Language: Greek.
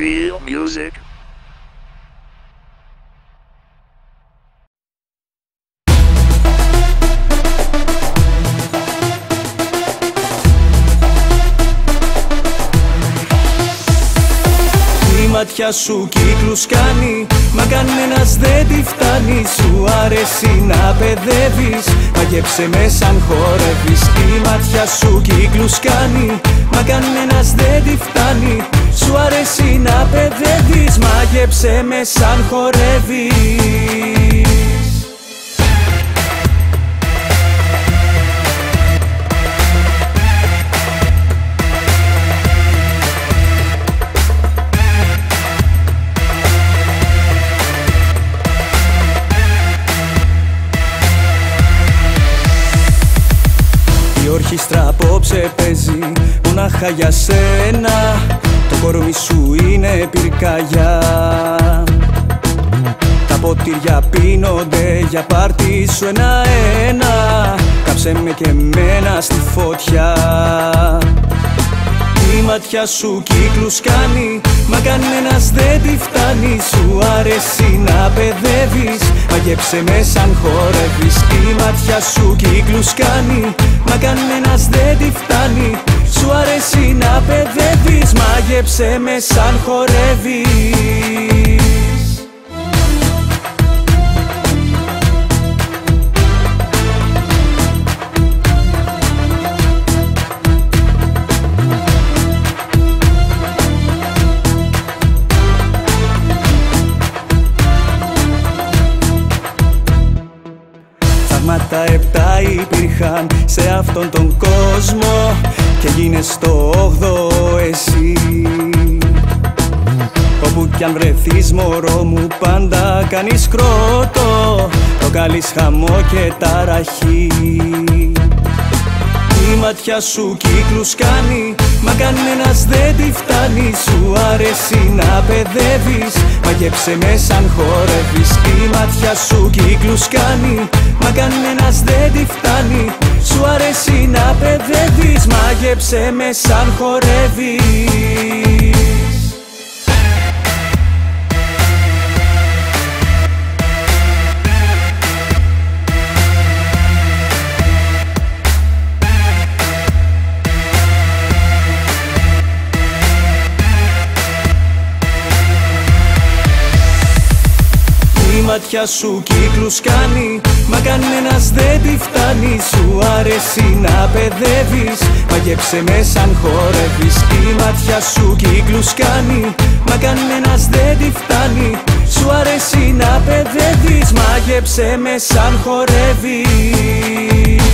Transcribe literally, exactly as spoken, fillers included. real music. Η ματιά σου κύκλους κάνει, μα κανένας δεν τη φτάνει. Σου αρέσει να παιδεύεις, μάγεψε με σαν χορεύεις. Η ματιά σου κύκλους κάνει, μα κανένας δεν τη φτάνει. Σου αρέσει να παιδεύεις, μάγεψε με σαν χορεύεις. Η ορχήστρα απόψε παίζει μονάχα για σένα. Το κορμί σου είναι πυρκαγιά. Τα ποτήρια πίνονται για πάρτι σου ένα-ένα. Κάψε με και μένα στη φωτιά. Η ματιά σου κύκλους κάνει, μα κανένας δεν τη φτάνει. Σου αρέσει να παιδεύεις, μάγεψε με σαν χορεύεις. Η ματιά σου κύκλους κάνει, μα κανένας δεν τη φτάνει. Σου αρέσει να παιδεύεις, μάγεψε με σαν χορεύεις. Θαύματα επτά υπήρχαν σε αυτόν τον κόσμο και γίνες το όγδοο εσύ. Όπου κι αν βρεθείς μωρό μου πάντα κάνεις κρότο, προκαλείς χαμό και ταραχή. Η ματιά σου κύκλους κάνει, μα κανένας δεν τη φτάνει. Σου αρέσει να παιδεύεις, μάγεψε με σαν χορεύεις. Η ματιά σου κύκλους κάνει, μα κανένας δεν τη φτάνει. Σου αρέσει να παιδεύεις, μάγεψε με σαν χορεύεις. Η ματιά σου κύκλους κάνει, μα κανένας δεν τη φτάνει. Σου αρέσει να παιδεύεις, μάγεψε με σαν χορεύεις. Η ματιά σου κύκλους κάνει, μα κανένας δεν τη φτάνει. Σου αρέσει να παιδεύεις, μάγεψε με σαν χορεύεις.